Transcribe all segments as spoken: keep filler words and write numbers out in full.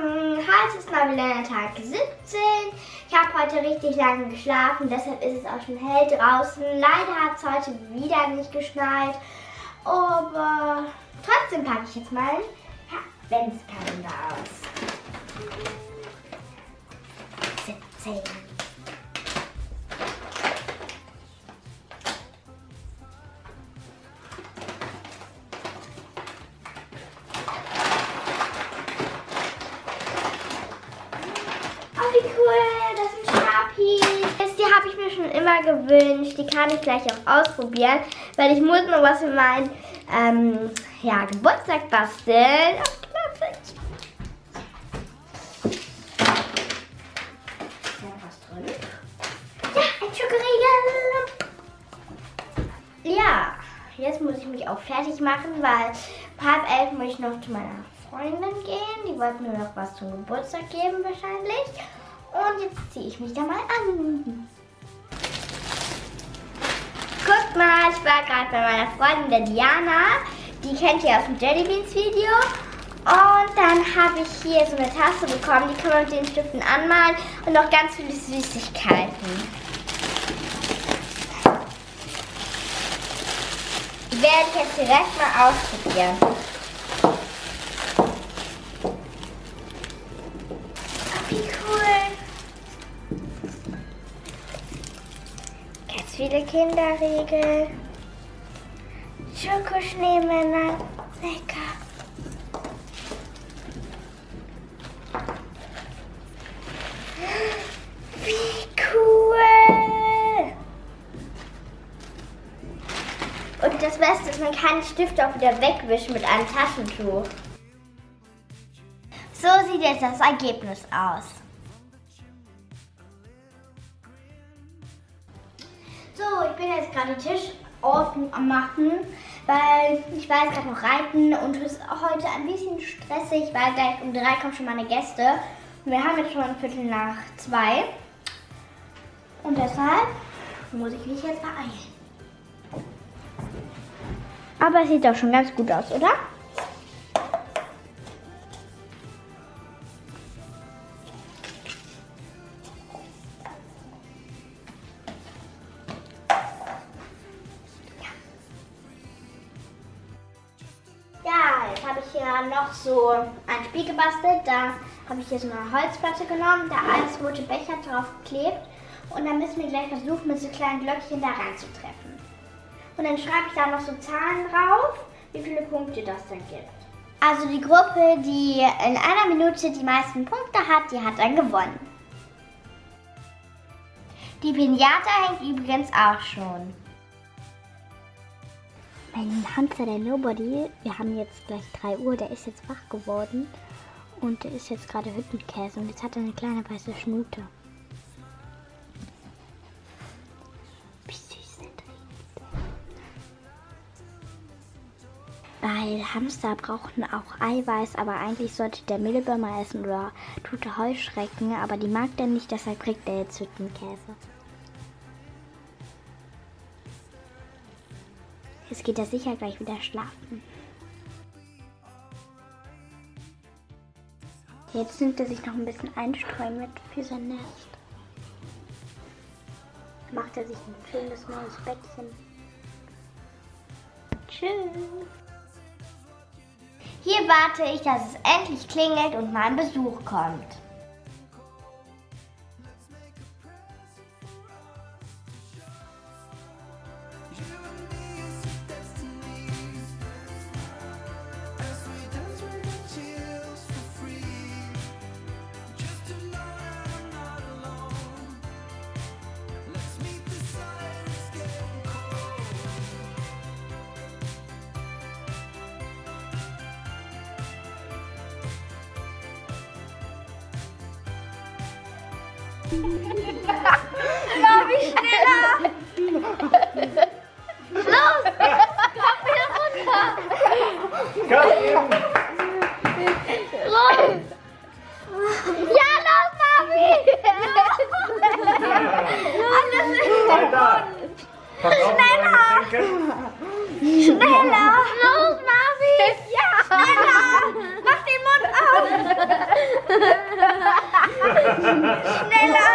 Morgen! Heute ist Mavielender Tag siebzehn. Ich habe heute richtig lange geschlafen, deshalb ist es auch schon hell draußen. Leider hat es heute wieder nicht geschneit, aber trotzdem packe ich jetzt mal den Adventskalender aus. siebzehn. gewünscht. Die kann ich gleich auch ausprobieren, weil ich muss noch was für meinen ähm, ja, Geburtstag basteln. Oh, ist da noch was drin? Ja, ein Schokoriegel. Ja, jetzt muss ich mich auch fertig machen, weil um halb elf muss ich noch zu meiner Freundin gehen. Die wollte mir noch was zum Geburtstag geben wahrscheinlich. Und jetzt ziehe ich mich da mal an. Guckt mal, ich war gerade bei meiner Freundin, der Diana. Die kennt ihr aus dem Jellybeans Video. Und dann habe ich hier so eine Tasse bekommen. Die kann man mit den Stiften anmalen. Und noch ganz viele Süßigkeiten. Die werde ich jetzt direkt mal ausprobieren. Oh, wie cool. Viele Kinderriegel, Schokoschneemänner, lecker. Wie cool! Und das Beste ist, man kann Stifte auch wieder wegwischen mit einem Taschentuch. So sieht jetzt das Ergebnis aus. So, ich bin jetzt gerade Tischordnung am Machen, weil ich war jetzt gerade noch reiten und es ist heute ein bisschen stressig, weil gleich um drei kommen schon meine Gäste. Und wir haben jetzt schon ein Viertel nach zwei. Und deshalb muss ich mich jetzt beeilen. Aber es sieht doch schon ganz gut aus, oder? Noch so ein Spiel gebastelt. Da habe ich hier so eine Holzplatte genommen, da alles rote Becher drauf geklebt und dann müssen wir gleich versuchen, mit so kleinen Glöckchen da reinzutreffen. Und dann schreibe ich da noch so Zahlen drauf, wie viele Punkte das dann gibt. Also die Gruppe, die in einer Minute die meisten Punkte hat, die hat dann gewonnen. Die Pinata hängt übrigens auch schon. Mein Hamster, der Nobody, wir haben jetzt gleich drei Uhr, der ist jetzt wach geworden und der ist jetzt gerade Hüttenkäse und jetzt hat er eine kleine weiße Schnute. Wie süß der riecht. Weil Hamster brauchen auch Eiweiß, aber eigentlich sollte der Mehlwürmer essen oder tote Heuschrecken, aber die mag der nicht, deshalb kriegt er jetzt Hüttenkäse. Jetzt geht er sicher gleich wieder schlafen. Jetzt nimmt er sich noch ein bisschen Einstreuen mit für sein Nest. Dann macht er sich ein schönes neues Bettchen. Tschüss. Hier warte ich, dass es endlich klingelt und mein Besuch kommt. Lauf ich schneller! Los! Komm wieder runter! Komm eben! Los! Ja, los, Mami! Alles ist gut! Schneller! Schneller! Los, Mami! Ja! Schneller! Mach den Mund auf! Schneller!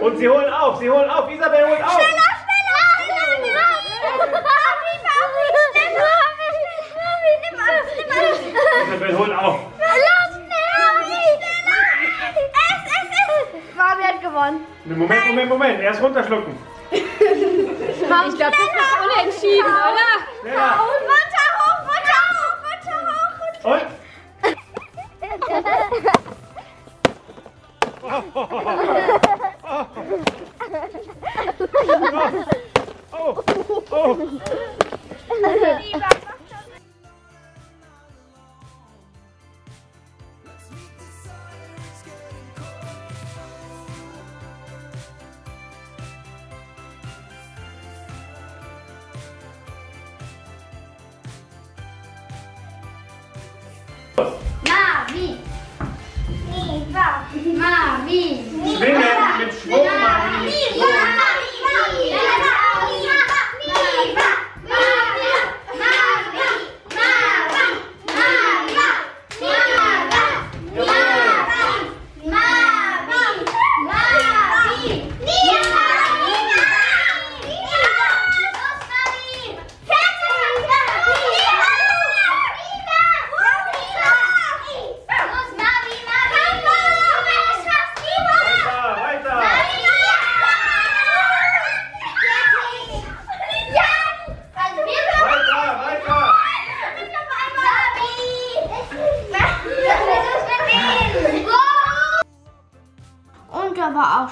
Und sie holen auf, sie holen auf, Isabel holt auf! Schneller, schneller! Isabel, schneller! Fabi, Fabi, schneller! Fabi, nimm auf, nimm auf! Isabel, hol auf! Los, schneller! Schneller! Es, es, es! Fabi hat gewonnen! Moment, Moment, Moment, erst runterschlucken! Ich glaube, das ist unentschieden, oder? Schneller! Runter, hoch, runter, hoch, runter, hoch! Und? Oh, oh, oh, oh, oh. Mami! Mami! Schwingen mit Schwung, Mami!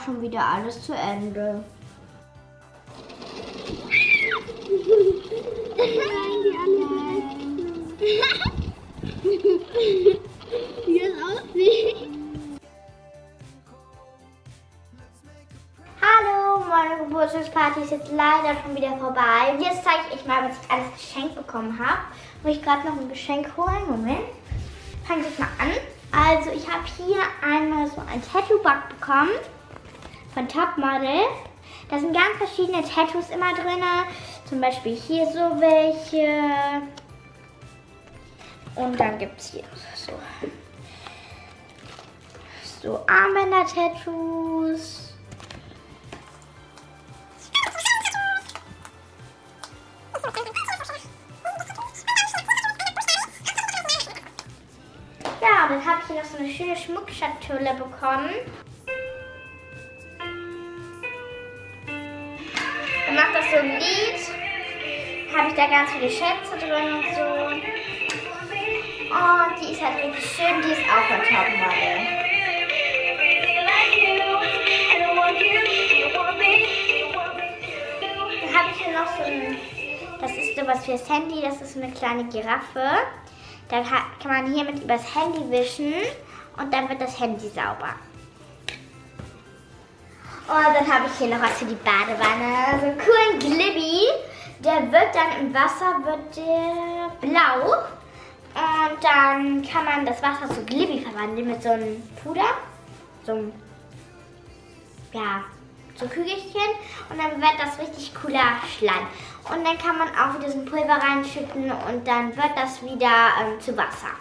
Schon wieder alles zu Ende. Wie es aussieht. Hallo, meine Geburtstagsparty ist jetzt leider schon wieder vorbei. Jetzt zeige ich mal, was ich alles geschenkt bekommen habe. Muss ich gerade noch ein Geschenk holen? Moment. Fangen wir mal an. Also ich habe hier einmal so ein Tattoo-Bug bekommen. Von Topmodel. Da sind ganz verschiedene Tattoos immer drin. Zum Beispiel hier so welche. Und dann gibt es hier so, so Armbänder-Tattoos. Ja, dann habe ich hier noch so eine schöne Schmuckschatulle bekommen. Macht das so ein Lied, habe ich da ganz viele Schätze drin und so. Und die ist halt richtig schön, die ist auch von Topmodel. Dann habe ich hier noch so ein, das ist sowas fürs Handy, das ist so eine kleine Giraffe. Da kann man hiermit übers Handy wischen und dann wird das Handy sauber. Und dann habe ich hier noch was für die Badewanne, so einen coolen Glibby. Der wird dann im Wasser wird der blau und dann kann man das Wasser zu Glibby verwandeln mit so einem Puder, so einem, ja, so Kügelchen und dann wird das richtig cooler Schleim. Und dann kann man auch wieder so ein Pulver reinschütten und dann wird das wieder ähm, zu Wasser.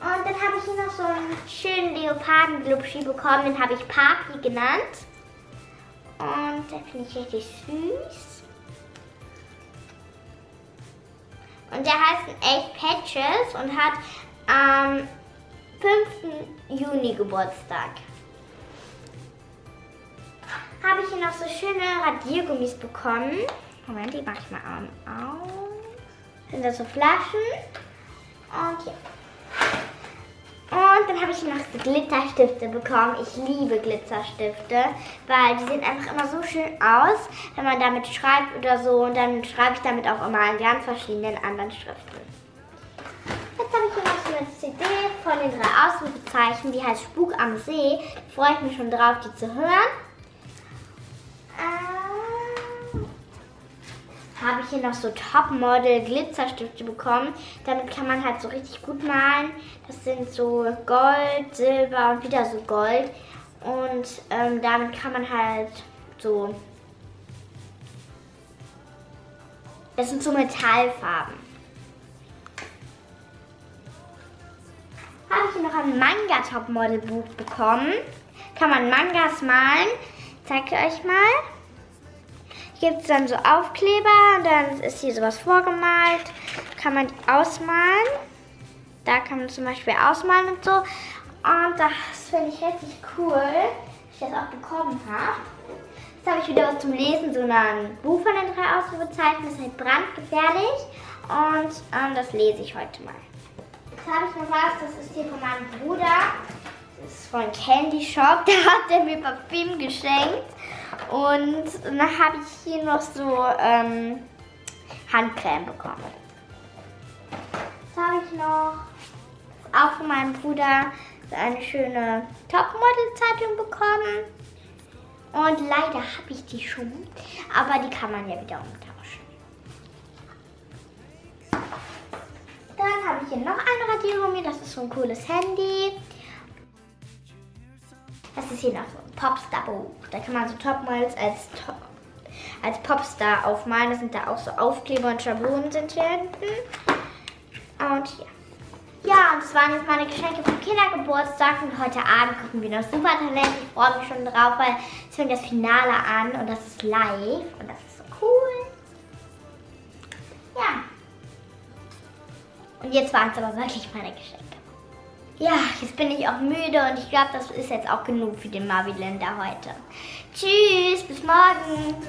Und dann habe ich hier noch so einen schönen Leoparden-Glubschi bekommen. Den habe ich Papi genannt. Und den finde ich richtig süß. Und der heißt in echt Patches und hat am ähm, fünften Juni Geburtstag. Habe ich hier noch so schöne Radiergummis bekommen. Moment, die mache ich mal auf. Sind das so Flaschen? Und ja. Und dann habe ich noch so Glitterstifte bekommen. Ich liebe Glitterstifte, weil die sehen einfach immer so schön aus, wenn man damit schreibt oder so. Und dann schreibe ich damit auch immer in ganz verschiedenen anderen Schriften. Jetzt habe ich hier noch so eine C D von den drei Ausrufezeichen. Die heißt Spuk am See. Da freue ich mich schon drauf, die zu hören. Ähm, habe ich hier noch so Topmodel Glitterstifte bekommen. Damit kann man halt so richtig gut malen. Das sind so Gold, Silber und wieder so Gold. Und ähm, damit kann man halt so... Das sind so Metallfarben. habe ich noch ein Manga-Topmodel-Buch bekommen. Kann man Mangas malen. Ich zeige euch mal. Hier gibt es dann so Aufkleber und dann ist hier sowas vorgemalt. Kann man die ausmalen. Da kann man zum Beispiel ausmalen und so. Und das finde ich richtig cool, dass ich das auch bekommen habe. Jetzt habe ich wieder was zum Lesen, so ein Buch von den drei Ausrufezeichen. Das ist halt brandgefährlich und ähm, das lese ich heute mal. Jetzt habe ich noch was, das ist hier von meinem Bruder. Das ist von Candy Shop, da hat er mir Parfüm geschenkt. Und dann habe ich hier noch so ähm, Handcreme bekommen. Jetzt habe ich noch, auch von meinem Bruder, so eine schöne Topmodel-Zeitung bekommen. Und leider habe ich die schon, aber die kann man ja wieder umtauschen. Dann habe ich hier noch ein Radiergummi, das ist so ein cooles Handy. Das ist hier noch so ein Popstabu. Da kann man so Topmodels als, Top, als Popstar aufmalen. Da sind da auch so Aufkleber und Schablonen sind hier hinten. Und hier. Ja, und das waren jetzt meine Geschenke für Kindergeburtstag und heute Abend gucken wir noch Supertalent. Ich freue mich schon drauf, weil es fängt das Finale an und das ist live und das ist so cool. Ja. Und jetzt waren es aber wirklich meine Geschenke. Ja, jetzt bin ich auch müde und ich glaube, das ist jetzt auch genug für den Mavielender heute. Tschüss, bis morgen.